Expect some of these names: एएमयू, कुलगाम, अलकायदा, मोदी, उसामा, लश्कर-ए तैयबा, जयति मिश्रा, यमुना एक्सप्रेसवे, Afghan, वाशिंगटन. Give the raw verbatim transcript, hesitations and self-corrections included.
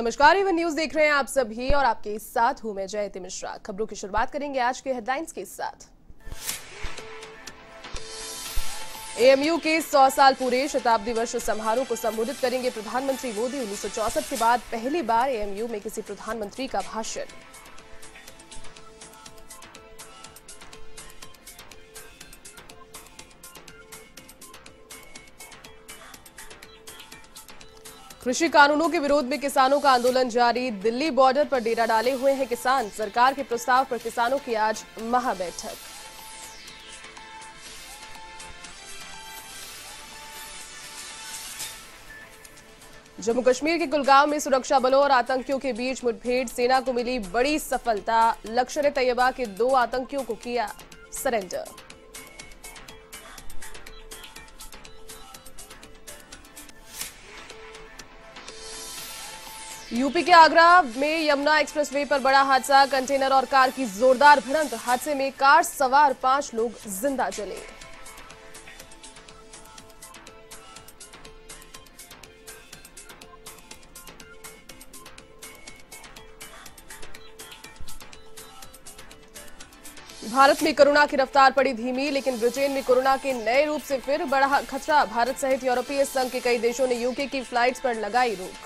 नमस्कार, एवं न्यूज देख रहे हैं आप सभी और आपके साथ हूं मैं जयति मिश्रा। खबरों की शुरुआत करेंगे आज के हेडलाइंस के साथ। एएमयू के सौ साल पूरे शताब्दी वर्ष समारोह को संबोधित करेंगे प्रधानमंत्री मोदी। उन्नीस सौ चौसठ के बाद पहली बार एएमयू में किसी प्रधानमंत्री का भाषण। कृषि कानूनों के विरोध में किसानों का आंदोलन जारी। दिल्ली बॉर्डर पर डेरा डाले हुए हैं किसान। सरकार के प्रस्ताव पर किसानों की आज महाबैठक। जम्मू कश्मीर के कुलगाम में सुरक्षा बलों और आतंकियों के बीच मुठभेड़। सेना को मिली बड़ी सफलता। लश्कर-ए तैयबा के दो आतंकियों को किया सरेंडर। यूपी के आगरा में यमुना एक्सप्रेसवे पर बड़ा हादसा। कंटेनर और कार की जोरदार भिड़ंत। हादसे में कार सवार पांच लोग जिंदा जले। भारत में कोरोना की रफ्तार पड़ी धीमी, लेकिन ब्रिटेन में कोरोना के नए रूप से फिर बड़ा खतरा। भारत सहित यूरोपीय संघ के कई देशों ने यूके की फ्लाइट्स पर लगाई रोक।